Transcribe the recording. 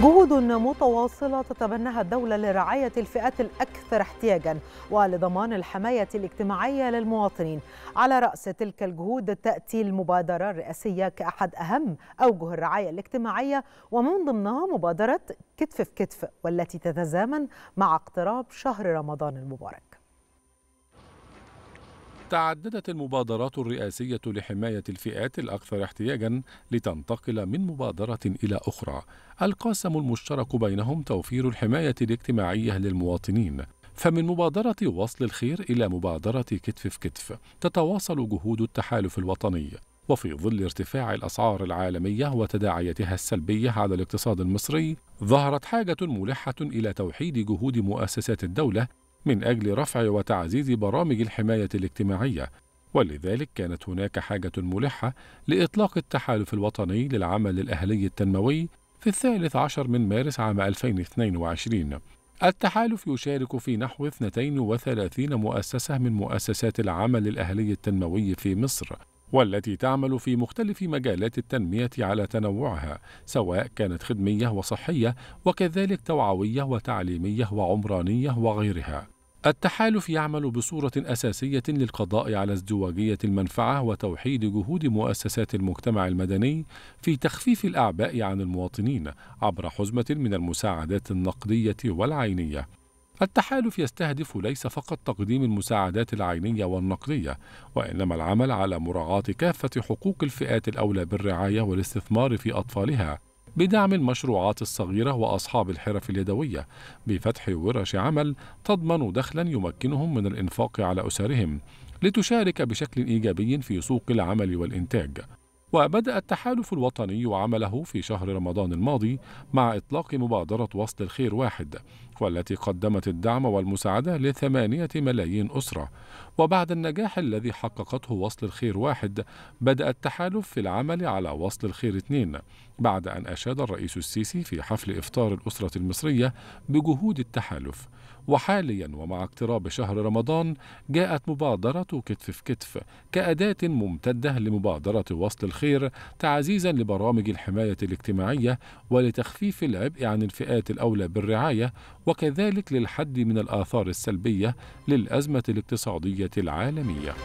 جهود متواصلة تتبناها الدولة لرعاية الفئات الأكثر احتياجاً ولضمان الحماية الاجتماعية للمواطنين. على رأس تلك الجهود تأتي المبادرة الرئاسية كأحد أهم أوجه الرعاية الاجتماعية، ومن ضمنها مبادرة كتف في كتف، والتي تتزامن مع اقتراب شهر رمضان المبارك. تعددت المبادرات الرئاسية لحماية الفئات الأكثر احتياجاً لتنتقل من مبادرة إلى أخرى. القاسم المشترك بينهم توفير الحماية الاجتماعية للمواطنين، فمن مبادرة وصل الخير إلى مبادرة كتف في كتف تتواصل جهود التحالف الوطني. وفي ظل ارتفاع الأسعار العالمية وتداعياتها السلبية على الاقتصاد المصري، ظهرت حاجة ملحة إلى توحيد جهود مؤسسات الدولة من أجل رفع وتعزيز برامج الحماية الاجتماعية، ولذلك كانت هناك حاجة ملحة لإطلاق التحالف الوطني للعمل الأهلي التنموي في 13 مارس عام 2022. التحالف يشارك في نحو 32 مؤسسة من مؤسسات العمل الأهلي التنموي في مصر، والتي تعمل في مختلف مجالات التنمية على تنوعها، سواء كانت خدمية وصحية، وكذلك توعوية وتعليمية وعمرانية وغيرها. التحالف يعمل بصورة أساسية للقضاء على ازدواجية المنفعة وتوحيد جهود مؤسسات المجتمع المدني في تخفيف الأعباء عن المواطنين عبر حزمة من المساعدات النقدية والعينية. التحالف يستهدف ليس فقط تقديم المساعدات العينية والنقدية، وإنما العمل على مراعاة كافة حقوق الفئات الأولى بالرعاية والاستثمار في أطفالها، بدعم المشروعات الصغيرة وأصحاب الحرف اليدوية بفتح ورش عمل تضمن دخلا يمكنهم من الإنفاق على أسرهم، لتشارك بشكل إيجابي في سوق العمل والإنتاج. وبدأ التحالف الوطني عمله في شهر رمضان الماضي مع إطلاق مبادرة وصل الخير واحد، والتي قدمت الدعم والمساعدة ل8 ملايين أسرة. وبعد النجاح الذي حققته وصل الخير واحد، بدأ التحالف في العمل على وصل الخير 2، بعد أن أشاد الرئيس السيسي في حفل إفطار الأسرة المصرية بجهود التحالف. وحاليا ومع اقتراب شهر رمضان، جاءت مبادرة كتف في كتف كأداة ممتدة لمبادرة وصل الخير، تعزيزا لبرامج الحماية الاجتماعية ولتخفيف العبء عن الفئات الأولى بالرعاية، وكذلك للحد من الآثار السلبية للأزمة الاقتصادية العالمية.